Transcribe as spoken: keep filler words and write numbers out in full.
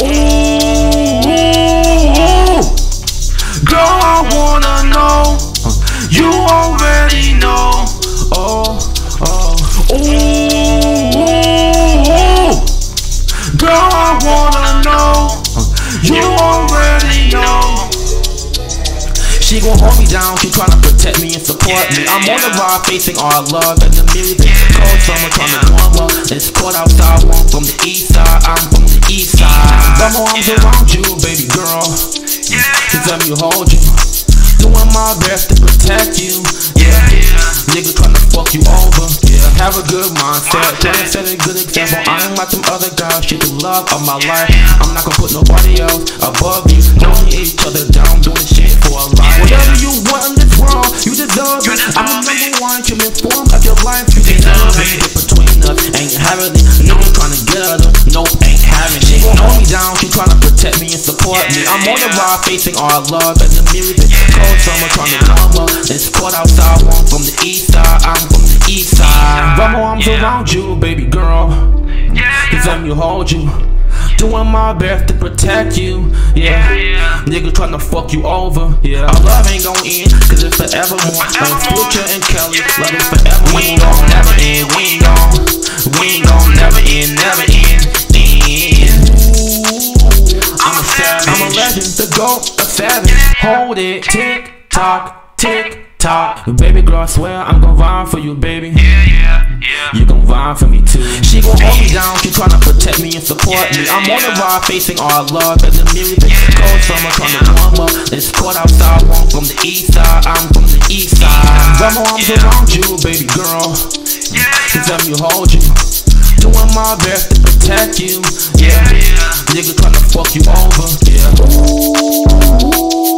Ooh, girl, I wanna know. You already know. Oh, oh. Ooh, girl, I wanna know. You already know. She gon' hold me down, she tryna protect me and support me. I'm on the ride facing all love, and the music is cold, summer tryna warm up. It's cold outside, I'm from the east side, I'm from the east side. Got my arms around you, baby girl, just let me hold you. Doing my best to protect you, yeah. Niggas tryna fuck you over, yeah. Have a good mindset, tryna set a good example. I ain't like them other guys, shit the love of my life. I'm not gonna put nobody else above you. Knowing each other down, doing shit for a life. Whatever you want in this world, you deserve it. I'm the number one human form of your life. You deserve it. Between us, ain't having it. No one tryna get out of it. No, ain't having it. She gon' hold me down. She tryna protect me and support me. I'm on the ride facing all love, and the music is cold. Someone tryna come up. It's cold outside. I'm from the east side. I'm from the east side. Wrap my arms around you, baby girl. Cause let me hold you. Doing my best to protect you, yeah. Yeah, yeah. Niggas tryna fuck you over, yeah. Our love ain't gon' end, cause it's forevermore. Like Future and Kelly, yeah. Love is forever. We ain't gon' never end, we ain't gon' We ain't gon' never end, never end, end. Ooh, I'm a savage, I'm a legend, the GOAT, a savage. Hold it, tick tock, tick tock. Baby girl, I swear I'm gon' ride for you, baby. Yeah, yeah, yeah. You gon' ride for me too. She gon' hold me down, she tryna protect me and support me. I'm on the ride facing all love, and the music goes from a tryna warm up. It's cold outside, I'm from the east side, I'm from the east side. Wrap my arms around you, baby girl, just let me hold you. Doing my best to protect you, yeah. Niggas tryna fuck you over, yeah. Ooh.